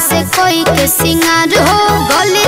से कोई के सिंगार हो गले।